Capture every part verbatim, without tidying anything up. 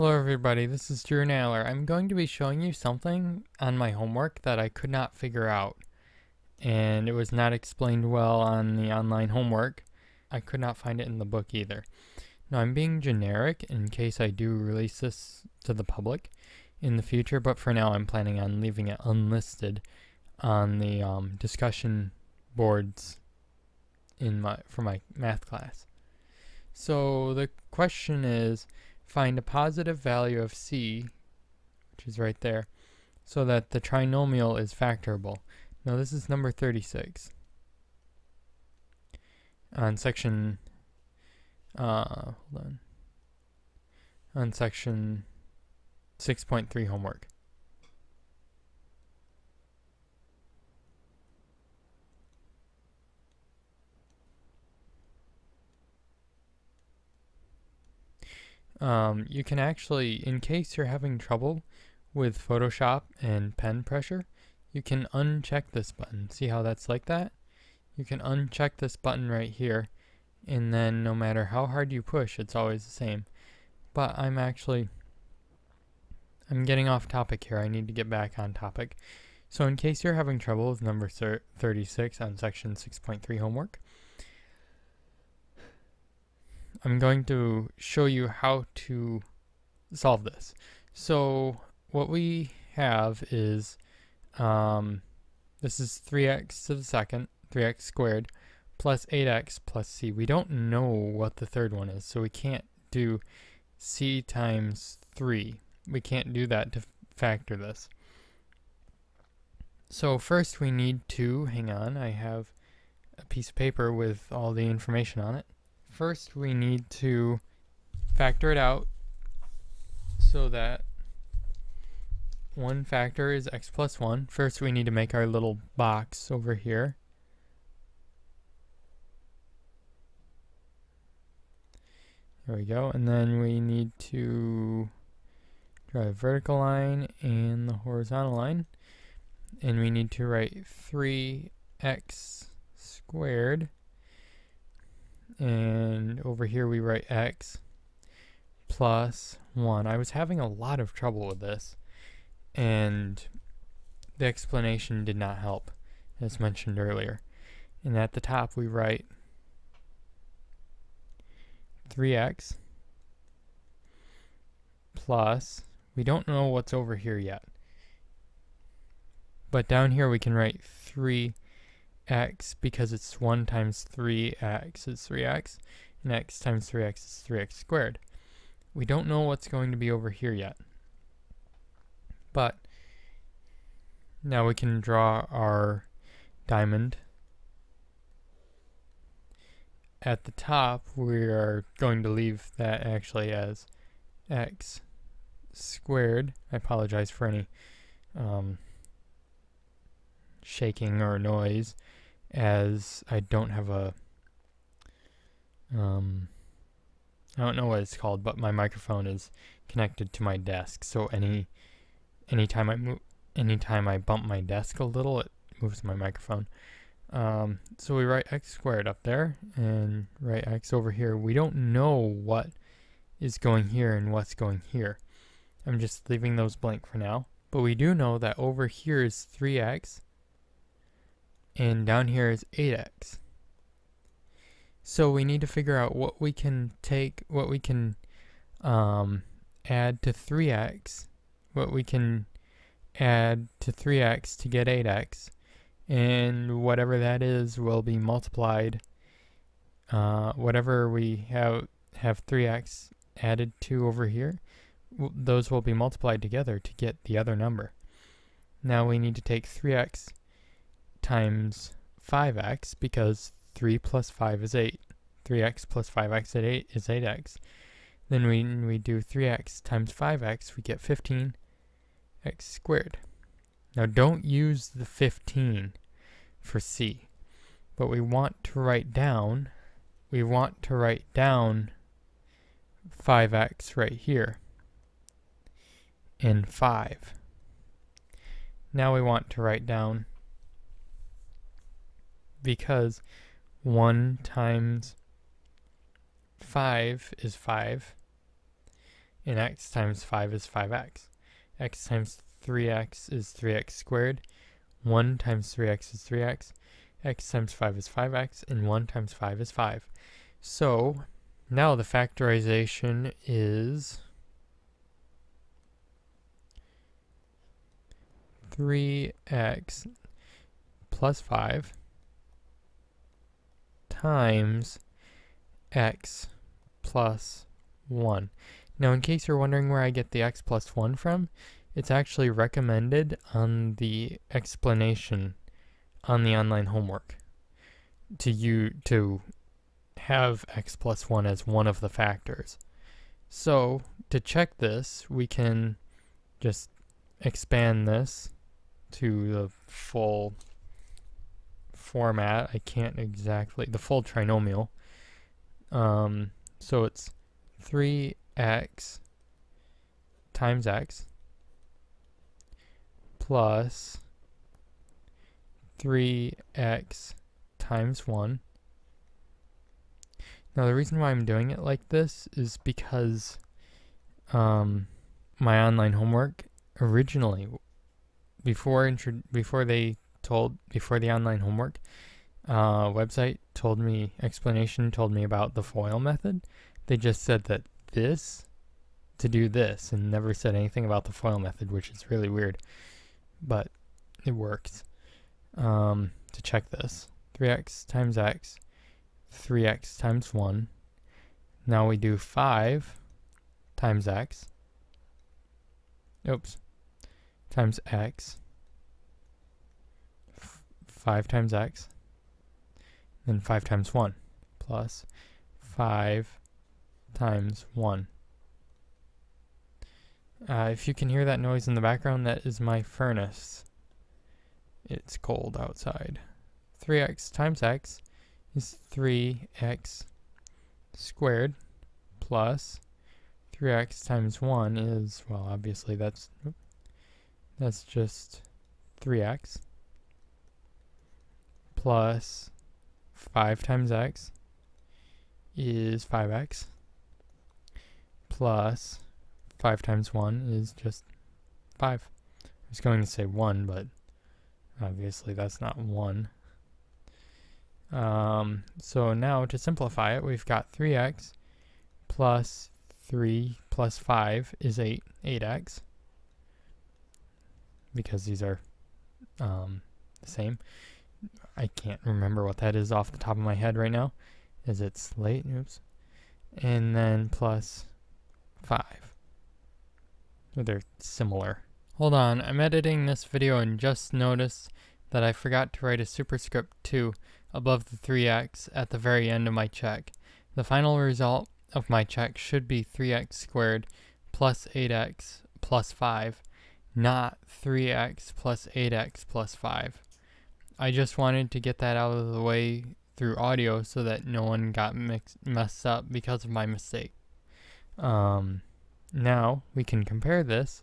Hello everybody, this is Drew Naylor. I'm going to be showing you something on my homework that I could not figure out, and it was not explained well on the online homework. I could not find it in the book either. Now, I'm being generic in case I do release this to the public in the future, but for now I'm planning on leaving it unlisted on the um, discussion boards in my for my math class. So the question is, find a positive value of c, which is right there, so that the trinomial is factorable. Now this is number thirty-six on section uh, hold on on section six point three homework. Um, you can actually, in case you're having trouble with Photoshop and pen pressure, you can uncheck this button. See how that's like that? You can uncheck this button right here, and then no matter how hard you push, it's always the same. But I'm actually, I'm getting off topic here. I need to get back on topic. So in case you're having trouble with number thirty-six on section six point three homework, I'm going to show you how to solve this. So what we have is, um, this is three x to the second, three x squared, plus eight x plus c. We don't know what the third one is, so we can't do c times three. We can't do that to factor this. So first we need to, hang on, I have a piece of paper with all the information on it. First, we need to factor it out so that one factor is x plus one. First, we need to make our little box over here. There we go. And then we need to draw a vertical line and the horizontal line. And we need to write three x squared. And over here we write x plus one. I was having a lot of trouble with this, and the explanation did not help, as mentioned earlier. And at the top we write three x plus, we don't know what's over here yet, but down here we can write three x, because it's one times three x is three x, and x times three x is three x squared. We don't know what's going to be over here yet, but now we can draw our diamond. At the top we are going to leave that actually as x squared. I apologize for any um, shaking or noise, as I don't have a um I don't know what it's called, but my microphone is connected to my desk, so any anytime I move anytime I bump my desk a little, it moves my microphone. Um so we write x squared up there and write x over here. We don't know what is going here and what's going here. I'm just leaving those blank for now, but we do know that over here is three x and down here is eight x. So we need to figure out what we can take, what we can um, add to three x, what we can add to three x to get eight x, and whatever that is will be multiplied. Uh, whatever we have have three x added to over here, w those will be multiplied together to get the other number. Now we need to take three x times five x, because three plus five is eight. three x plus five x at eight is eight x. Then when we do three x times five x, we get fifteen x squared. Now don't use the fifteen for c, but we want to write down, we want to write down five x right here and five. Now we want to write down, because one times five is five and x times five is five x. X times three x is three x squared, one times three x is three x, x times five is five x, and one times five is five. So now the factorization is three x plus five times x plus one. Now, in case you're wondering where I get the x plus one from, it's actually recommended on the explanation on the online homework to you to have x plus one as one of the factors. So to check this, we can just expand this to the full format. I can't exactly, the full trinomial. Um, so it's three x times x plus three x times one. Now the reason why I'm doing it like this is because um, my online homework originally, before intro before they told before the online homework uh, website told me explanation told me about the FOIL method, they just said that this to do this and never said anything about the FOIL method, which is really weird, but it works. Um, to check this, three x times x, three x times one. Now we do five times x, oops, times x, F five times x, then five times one, plus five times one. Uh, if you can hear that noise in the background, that is my furnace. It's cold outside. three x times x is three x squared plus three x times one is, well, obviously that's that's just three x plus five times x is five x plus five times one is just five. I was going to say one, but obviously that's not one. Um, so now to simplify it, we've got three x plus three plus five is eight, eight x, because these are um, the same. I can't remember what that is off the top of my head right now, as it's late, oops. And then plus five. So they're similar. Hold on, I'm editing this video and just noticed that I forgot to write a superscript two above the three x at the very end of my check. The final result of my check should be three x squared plus eight x plus five, not three x plus eight x plus five. I just wanted to get that out of the way through audio so that no one got mixed, messed up because of my mistake. Um, now we can compare this.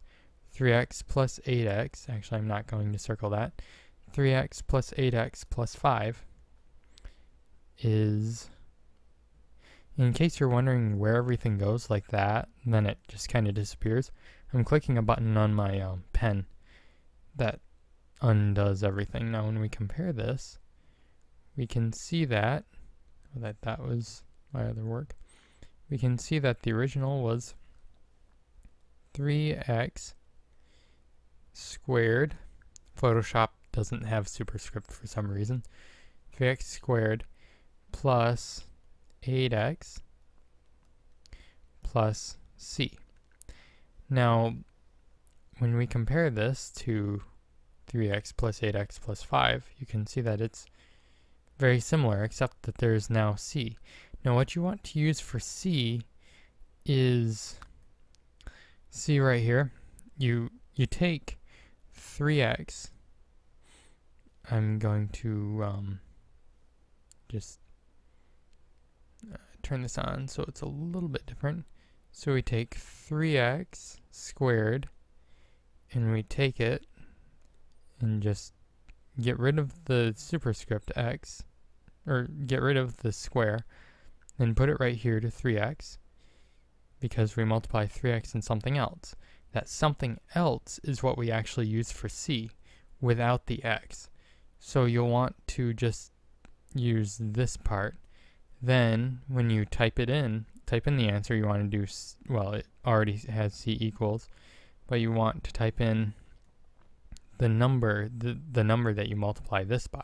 three x plus eight x, actually I'm not going to circle that, three x plus eight x plus five is, in case you're wondering where everything goes like that, then it just kind of disappears. I'm clicking a button on my um, pen that undoes everything. Now when we compare this, we can see that, that that was my other work, we can see that the original was three x squared. Photoshop doesn't have superscript for some reason. three x squared plus eight x plus c. Now, when we compare this to three x plus eight x plus five, you can see that it's very similar, except that there is now c. Now, what you want to use for c is c right here. You you take three x. I'm going to um, just uh, turn this on so it's a little bit different. So we take three x squared and we take it and just get rid of the superscript x, or get rid of the square, and put it right here to three x. because we multiply three x and something else. That something else is what we actually use for c without the x. So you'll want to just use this part. Then when you type it in, type in the answer you want to do, well, it already has c equals, but you want to type in the number, the, the number that you multiply this by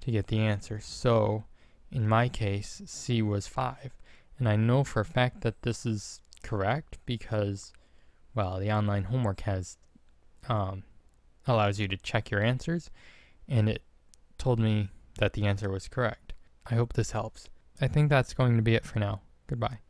to get the answer. So in my case, c was five. And I know for a fact that this is correct because, well, the online homework has um, allows you to check your answers, and it told me that the answer was correct. I hope this helps. I think that's going to be it for now. Goodbye.